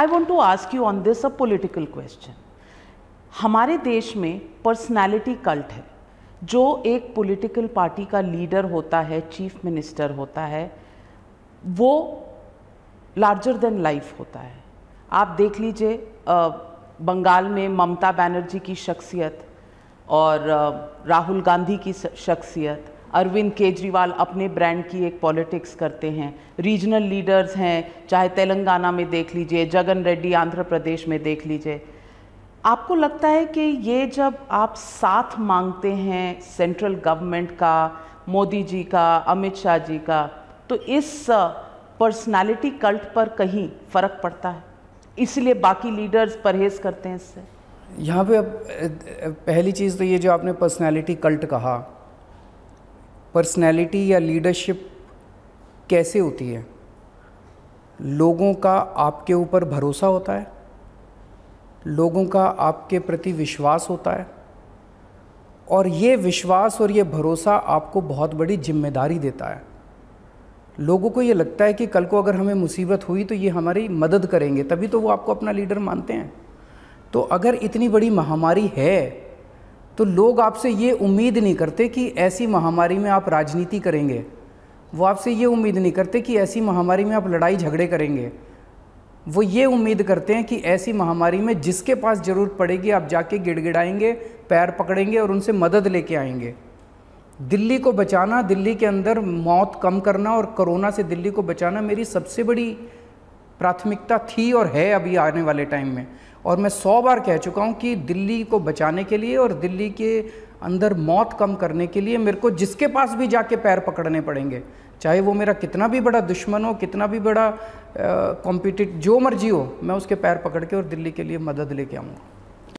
I want to ask you on this a political question. हमारे देश में personality cult है, जो एक पॉलिटिकल पार्टी का लीडर होता है, चीफ मिनिस्टर होता है, वो लार्जर देन लाइफ होता है। आप देख लीजिए बंगाल में ममता बैनर्जी की शख्सियत और राहुल गांधी की शख्सियत, अरविंद केजरीवाल अपने ब्रांड की एक पॉलिटिक्स करते हैं, रीजनल लीडर्स हैं, चाहे तेलंगाना में देख लीजिए, जगन रेड्डी आंध्र प्रदेश में देख लीजिए। आपको लगता है कि ये जब आप साथ मांगते हैं सेंट्रल गवर्नमेंट का, मोदी जी का, अमित शाह जी का, तो इस पर्सनालिटी कल्ट पर कहीं फ़र्क पड़ता है, इसलिए बाकी लीडर्स परहेज करते हैं इससे? यहाँ पे पहली चीज़ तो ये जो आपने पर्सनालिटी कल्ट कहा, पर्सनालिटी या लीडरशिप कैसे होती है? लोगों का आपके ऊपर भरोसा होता है, लोगों का आपके प्रति विश्वास होता है, और ये विश्वास और ये भरोसा आपको बहुत बड़ी जिम्मेदारी देता है। लोगों को ये लगता है कि कल को अगर हमें मुसीबत हुई तो ये हमारी मदद करेंगे, तभी तो वो आपको अपना लीडर मानते हैं। तो अगर इतनी बड़ी महामारी है तो लोग आपसे ये उम्मीद नहीं करते कि ऐसी महामारी में आप राजनीति करेंगे, वो आपसे ये उम्मीद नहीं करते कि ऐसी महामारी में आप लड़ाई झगड़े करेंगे, वो ये उम्मीद करते हैं कि ऐसी महामारी में जिसके पास ज़रूरत पड़ेगी आप जाके गिड़गिड़ाएंगे, पैर पकड़ेंगे और उनसे मदद लेके आएंगे। दिल्ली को बचाना, दिल्ली के अंदर मौत कम करना और कोरोना से दिल्ली को बचाना मेरी सबसे बड़ी प्राथमिकता थी और है अभी आने वाले टाइम में। और मैं 100 बार कह चुका हूँ कि दिल्ली को बचाने के लिए और दिल्ली के अंदर मौत कम करने के लिए मेरे को जिसके पास भी जाके पैर पकड़ने पड़ेंगे, चाहे वो मेरा कितना भी बड़ा दुश्मन हो, कितना भी बड़ा कॉम्पिटिट जो मर्जी हो, मैं उसके पैर पकड़ के और दिल्ली के लिए मदद लेके आऊँगा।